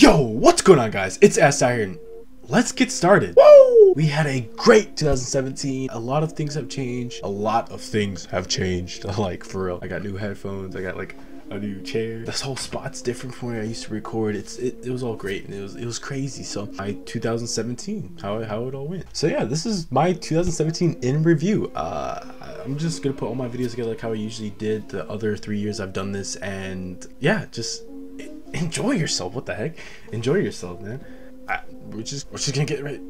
Yo, what's going on guys? It's Astyar here. Let's get started. Woo! We had a great 2017. A lot of things have changed. A lot of things have changed, like for real. I got new headphones. I got like a new chair. This whole spot's different from where I used to record. It was all great and it was crazy. So my 2017, how it all went. So yeah, this is my 2017 in review. I'm just gonna put all my videos together like how I usually did the other 3 years I've done this, and yeah, just enjoy yourself. What the heck? Enjoy yourself, man. We're just gonna get right.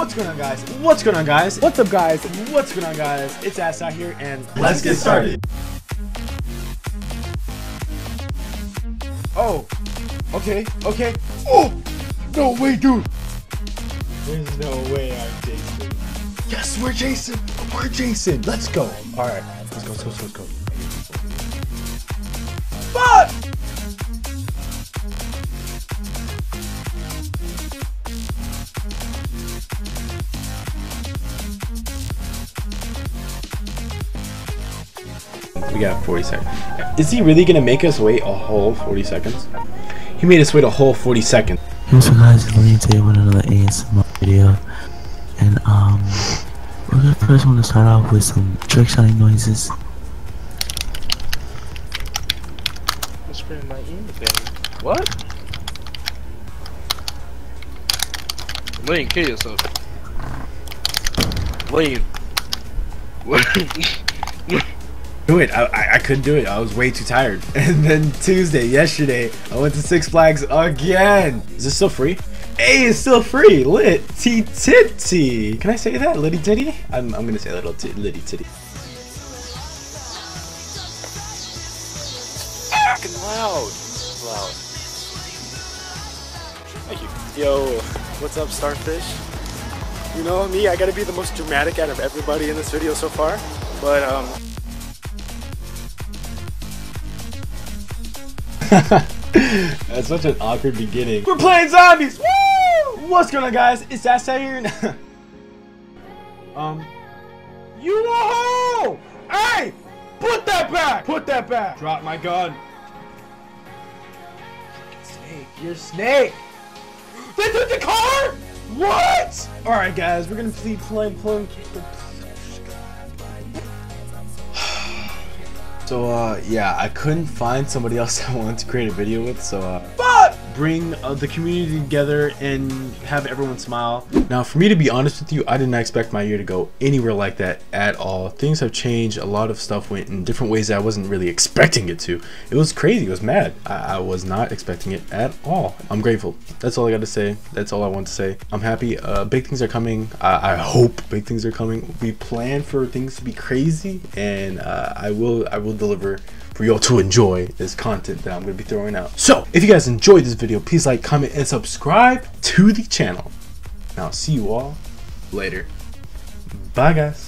What's going on guys? What's going on guys? What's up guys? What's going on guys? It's Asa here and let's get started. Oh, okay. Oh, no way dude. There's no way I'm Jason. Yes, we're Jason. We're Jason. Let's go. All right, let's go. Fuck! We got 40 seconds. Is he really gonna make us wait a whole 40 seconds? He made us wait a whole 40 seconds. Hey, so guys, it's Lane today with another ASMR video. And, we're gonna first want to start off with some trick shotting noises. Whisper in my ear, baby. What? Lane, kill yourself. Lane. What? Do it. I couldn't do it. I was way too tired. And then yesterday, I went to Six Flags again. Is this still free? Hey, it's still free. Litty titty. Can I say that? Litty titty? I'm gonna say little litty titty. Fucking loud. Loud. Thank you. Yo, what's up, Starfish? You know me. I gotta be the most dramatic out of everybody in this video so far, but That's such an awkward beginning. We're playing zombies! Woo! What's going on guys? It's Asa here and Yo-ho! Hey! Put that back! Put that back! Drop my gun. Snake, you're snake! They took the car! What? Alright guys, we're gonna be playing. So yeah, I couldn't find somebody else I wanted to create a video with, so bring the community together and have everyone smile. Now for me to be honest with you, I did not expect my year to go anywhere like that at all. Things have changed, a lot of stuff went in different ways that I wasn't really expecting it to. It was crazy, it was mad. I was not expecting it at all. I'm grateful, that's all I got to say, that's all I want to say. I'm happy, big things are coming, I hope big things are coming. We plan for things to be crazy and I will deliver for y'all to enjoy this content that I'm gonna be throwing out. So if you guys enjoyed this video, please like, comment, and subscribe to the channel. Now see you all later. Bye guys.